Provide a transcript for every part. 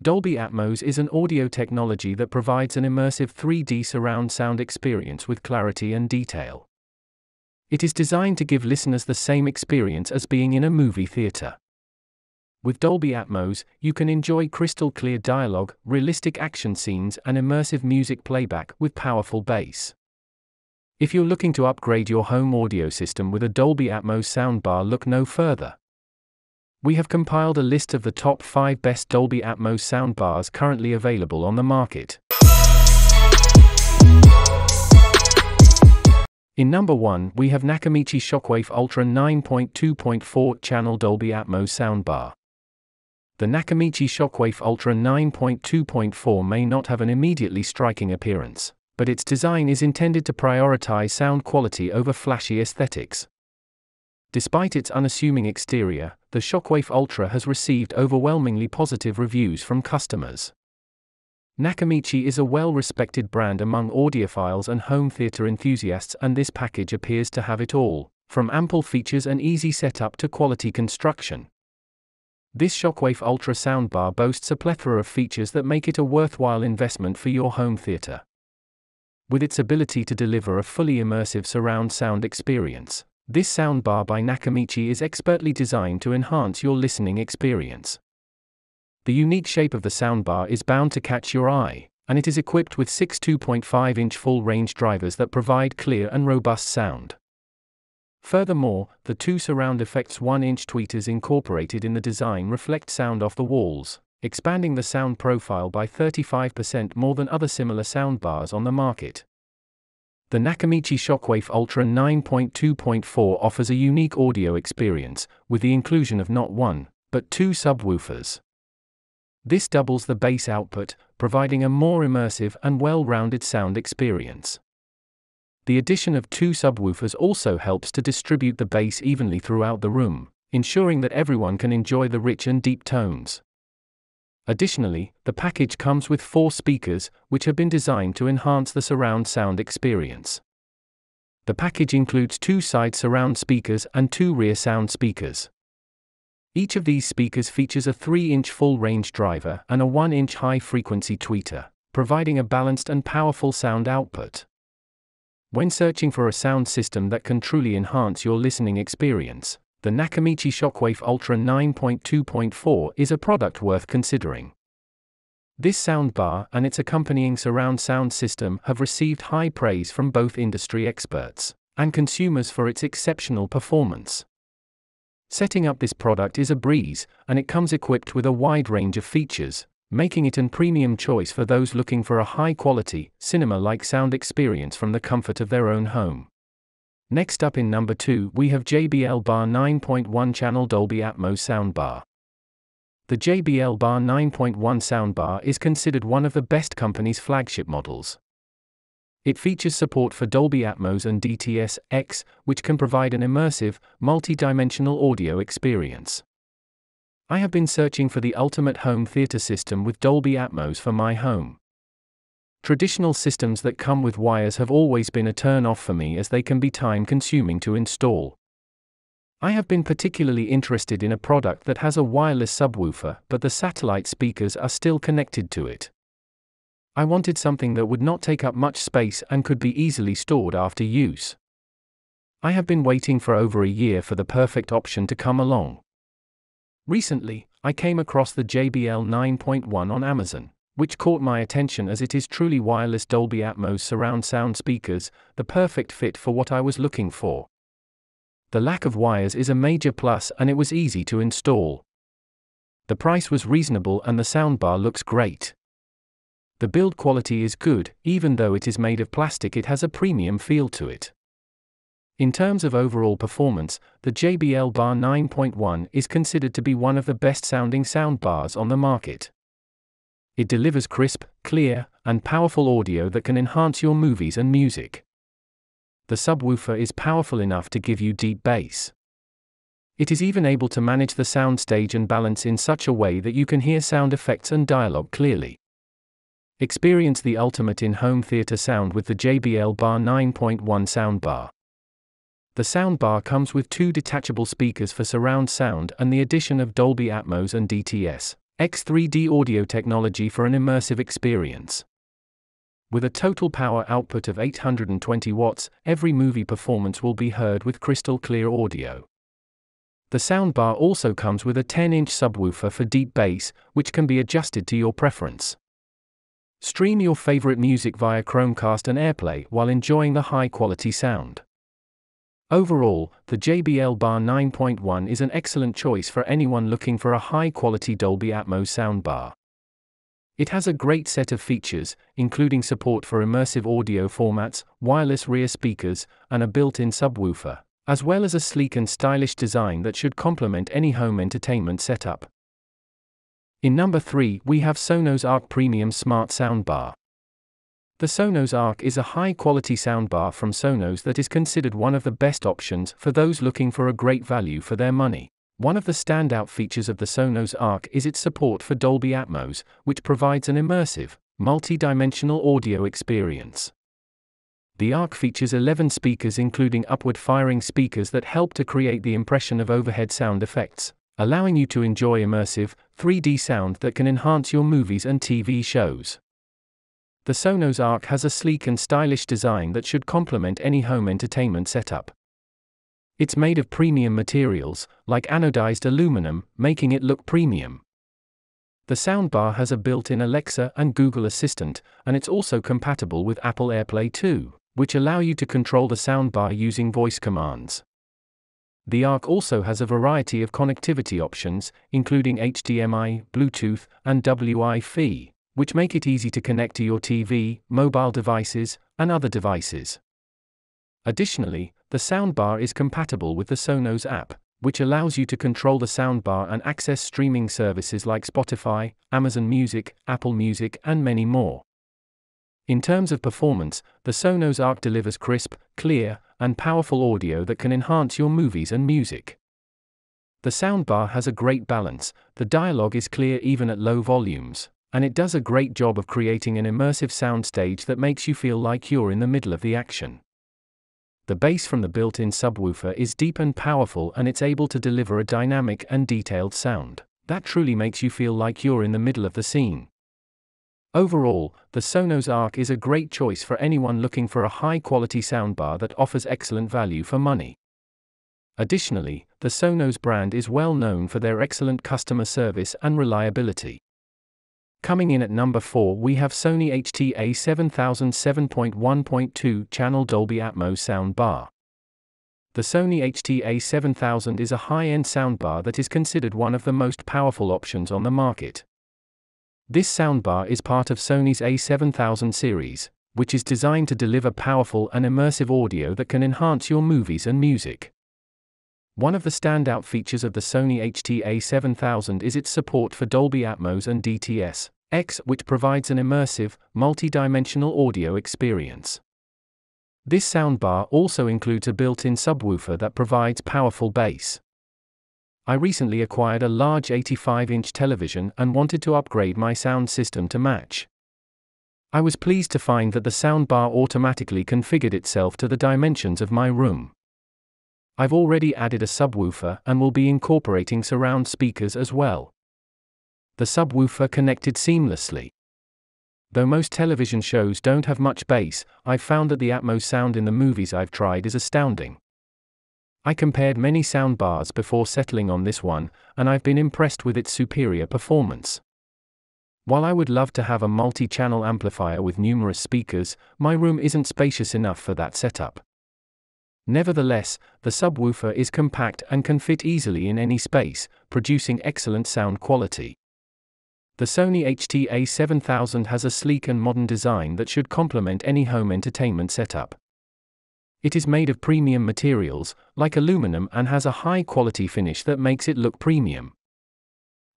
Dolby Atmos is an audio technology that provides an immersive 3D surround sound experience with clarity and detail. It is designed to give listeners the same experience as being in a movie theater. With Dolby Atmos, you can enjoy crystal-clear dialogue, realistic action scenes, and immersive music playback with powerful bass. If you're looking to upgrade your home audio system with a Dolby Atmos soundbar, look no further. We have compiled a list of the top 5 best Dolby Atmos soundbars currently available on the market. In number 1, we have Nakamichi Shockwave Ultra 9.2.4 channel Dolby Atmos soundbar. The Nakamichi Shockwave Ultra 9.2.4 may not have an immediately striking appearance, but its design is intended to prioritize sound quality over flashy aesthetics. Despite its unassuming exterior, the Shockwave Ultra has received overwhelmingly positive reviews from customers. Nakamichi is a well-respected brand among audiophiles and home theater enthusiasts, and this package appears to have it all, from ample features and easy setup to quality construction. This Shockwave Ultra soundbar boasts a plethora of features that make it a worthwhile investment for your home theater. With its ability to deliver a fully immersive surround sound experience, this soundbar by Nakamichi is expertly designed to enhance your listening experience. The unique shape of the soundbar is bound to catch your eye, and it is equipped with 6 2.5-inch full-range drivers that provide clear and robust sound. Furthermore, the 2 surround effects 1-inch tweeters incorporated in the design reflect sound off the walls, expanding the sound profile by 35% more than other similar soundbars on the market. The Nakamichi Shockwave Ultra 9.2.4 offers a unique audio experience, with the inclusion of not 1, but 2 subwoofers. This doubles the bass output, providing a more immersive and well-rounded sound experience. The addition of 2 subwoofers also helps to distribute the bass evenly throughout the room, ensuring that everyone can enjoy the rich and deep tones. Additionally, the package comes with 4 speakers, which have been designed to enhance the surround sound experience. The package includes 2 side surround speakers and 2 rear sound speakers. Each of these speakers features a 3-inch full-range driver and a 1-inch high-frequency tweeter, providing a balanced and powerful sound output. When searching for a sound system that can truly enhance your listening experience, the Nakamichi Shockwave Ultra 9.2.4 is a product worth considering. This soundbar and its accompanying surround sound system have received high praise from both industry experts and consumers for its exceptional performance. Setting up this product is a breeze, and it comes equipped with a wide range of features, making it a premium choice for those looking for a high-quality, cinema-like sound experience from the comfort of their own home. Next up in number 2, we have JBL Bar 9.1 channel Dolby Atmos soundbar. The JBL Bar 9.1 soundbar is considered one of the best company's flagship models. It features support for Dolby Atmos and DTS:X, which can provide an immersive, multi-dimensional audio experience. I have been searching for the ultimate home theater system with Dolby Atmos for my home. Traditional systems that come with wires have always been a turn-off for me, as they can be time-consuming to install. I have been particularly interested in a product that has a wireless subwoofer, but the satellite speakers are still connected to it. I wanted something that would not take up much space and could be easily stored after use. I have been waiting for over a year for the perfect option to come along. Recently, I came across the JBL 9.1 on Amazon, which caught my attention as it is truly wireless Dolby Atmos surround sound speakers, the perfect fit for what I was looking for. The lack of wires is a major plus, and it was easy to install. The price was reasonable and the soundbar looks great. The build quality is good, even though it is made of plastic, it has a premium feel to it. In terms of overall performance, the JBL Bar 9.1 is considered to be one of the best sounding soundbars on the market. It delivers crisp, clear, and powerful audio that can enhance your movies and music. The subwoofer is powerful enough to give you deep bass. It is even able to manage the soundstage and balance in such a way that you can hear sound effects and dialogue clearly. Experience the ultimate in home theater sound with the JBL Bar 9.1 soundbar. The soundbar comes with 2 detachable speakers for surround sound and the addition of Dolby Atmos and DTS. X3D audio technology for an immersive experience. With a total power output of 820 watts, every movie performance will be heard with crystal clear audio. The soundbar also comes with a 10-inch subwoofer for deep bass, which can be adjusted to your preference. Stream your favorite music via Chromecast and AirPlay while enjoying the high-quality sound. Overall, the JBL Bar 9.1 is an excellent choice for anyone looking for a high-quality Dolby Atmos soundbar. It has a great set of features, including support for immersive audio formats, wireless rear speakers, and a built-in subwoofer, as well as a sleek and stylish design that should complement any home entertainment setup. In number 3, we have Sonos Arc Premium Smart Soundbar. The Sonos Arc is a high-quality soundbar from Sonos that is considered one of the best options for those looking for a great value for their money. One of the standout features of the Sonos Arc is its support for Dolby Atmos, which provides an immersive, multi-dimensional audio experience. The Arc features 11 speakers, including upward-firing speakers that help to create the impression of overhead sound effects, allowing you to enjoy immersive, 3D sound that can enhance your movies and TV shows. The Sonos Arc has a sleek and stylish design that should complement any home entertainment setup. It's made of premium materials, like anodized aluminum, making it look premium. The soundbar has a built-in Alexa and Google Assistant, and it's also compatible with Apple AirPlay 2, which allow you to control the soundbar using voice commands. The Arc also has a variety of connectivity options, including HDMI, Bluetooth, and Wi-Fi, which make it easy to connect to your TV, mobile devices, and other devices. Additionally, the soundbar is compatible with the Sonos app, which allows you to control the soundbar and access streaming services like Spotify, Amazon Music, Apple Music, and many more. In terms of performance, the Sonos Arc delivers crisp, clear, and powerful audio that can enhance your movies and music. The soundbar has a great balance, the dialogue is clear even at low volumes, and it does a great job of creating an immersive soundstage that makes you feel like you're in the middle of the action. The bass from the built-in subwoofer is deep and powerful, and it's able to deliver a dynamic and detailed sound that truly makes you feel like you're in the middle of the scene. Overall, the Sonos Arc is a great choice for anyone looking for a high-quality soundbar that offers excellent value for money. Additionally, the Sonos brand is well known for their excellent customer service and reliability. Coming in at number 4, we have Sony HT-A7000 7.1.2 channel Dolby Atmos soundbar. The Sony HT-A7000 is a high-end soundbar that is considered one of the most powerful options on the market. This soundbar is part of Sony's A7000 series, which is designed to deliver powerful and immersive audio that can enhance your movies and music. One of the standout features of the Sony HT-A7000 is its support for Dolby Atmos and DTS:X, which provides an immersive, multi-dimensional audio experience. This soundbar also includes a built-in subwoofer that provides powerful bass. I recently acquired a large 85-inch television and wanted to upgrade my sound system to match. I was pleased to find that the soundbar automatically configured itself to the dimensions of my room. I've already added a subwoofer and will be incorporating surround speakers as well. The subwoofer connected seamlessly. Though most television shows don't have much bass, I've found that the Atmos sound in the movies I've tried is astounding. I compared many soundbars before settling on this one, and I've been impressed with its superior performance. While I would love to have a multi-channel amplifier with numerous speakers, my room isn't spacious enough for that setup. Nevertheless, the subwoofer is compact and can fit easily in any space, producing excellent sound quality. The Sony HT-A7000 has a sleek and modern design that should complement any home entertainment setup. It is made of premium materials, like aluminum, and has a high-quality finish that makes it look premium.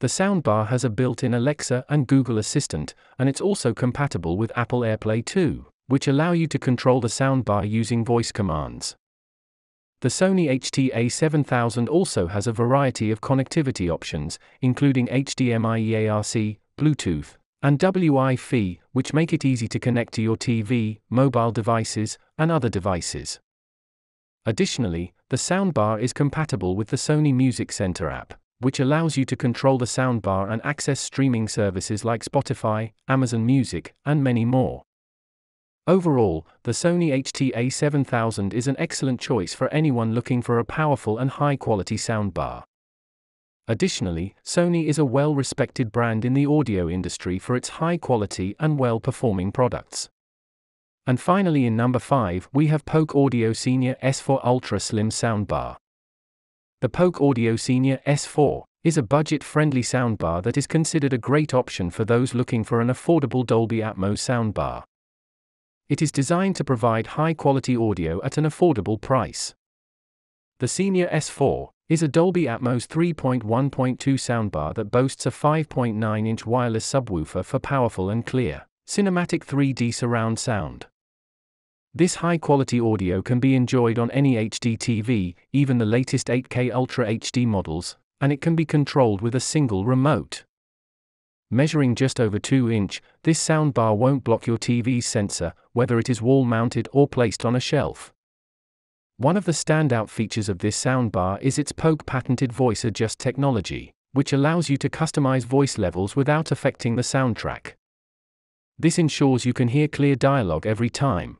The soundbar has a built-in Alexa and Google Assistant, and it's also compatible with Apple AirPlay 2, which allow you to control the soundbar using voice commands. The Sony HT-A7000 also has a variety of connectivity options, including HDMI eARC, Bluetooth, and Wi-Fi, which make it easy to connect to your TV, mobile devices, and other devices. Additionally, the soundbar is compatible with the Sony Music Center app, which allows you to control the soundbar and access streaming services like Spotify, Amazon Music, and many more. Overall, the Sony HT-A7000 is an excellent choice for anyone looking for a powerful and high-quality soundbar. Additionally, Sony is a well-respected brand in the audio industry for its high-quality and well-performing products. And finally, in number 5, we have Polk Audio Senior S4 Ultra Slim Soundbar. The Polk Audio Senior S4 is a budget-friendly soundbar that is considered a great option for those looking for an affordable Dolby Atmos soundbar. It is designed to provide high-quality audio at an affordable price. The Senior S4 is a Dolby Atmos 3.1.2 soundbar that boasts a 5.9-inch wireless subwoofer for powerful and clear, cinematic 3D surround sound. This high-quality audio can be enjoyed on any HD TV, even the latest 8K Ultra HD models, and it can be controlled with a single remote. Measuring just over 2 inches, this soundbar won't block your TV's sensor, whether it is wall-mounted or placed on a shelf. One of the standout features of this soundbar is its Polk patented voice adjust technology, which allows you to customize voice levels without affecting the soundtrack. This ensures you can hear clear dialogue every time.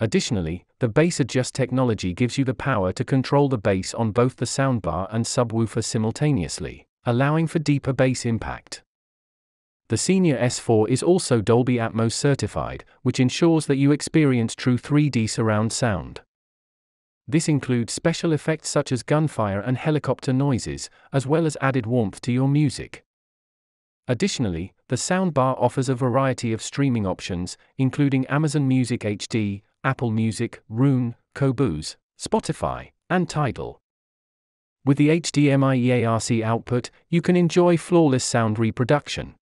Additionally, the bass adjust technology gives you the power to control the bass on both the soundbar and subwoofer simultaneously, allowing for deeper bass impact. The Senior S4 is also Dolby Atmos certified, which ensures that you experience true 3D surround sound. This includes special effects such as gunfire and helicopter noises, as well as added warmth to your music. Additionally, the soundbar offers a variety of streaming options, including Amazon Music HD, Apple Music, Roon, Qobuz, Spotify, and Tidal. With the HDMI eARC output, you can enjoy flawless sound reproduction.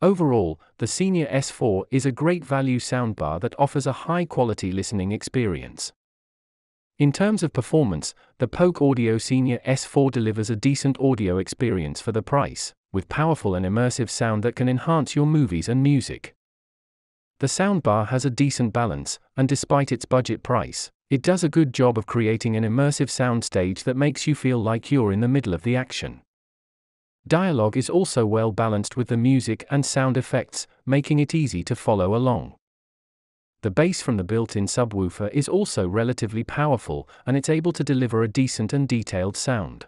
Overall, the Senior S4 is a great value soundbar that offers a high-quality listening experience. In terms of performance, the Polk Audio Senior S4 delivers a decent audio experience for the price, with powerful and immersive sound that can enhance your movies and music. The soundbar has a decent balance, and despite its budget price, it does a good job of creating an immersive soundstage that makes you feel like you're in the middle of the action. Dialogue is also well balanced with the music and sound effects, making it easy to follow along. The bass from the built-in subwoofer is also relatively powerful, and it's able to deliver a decent and detailed sound.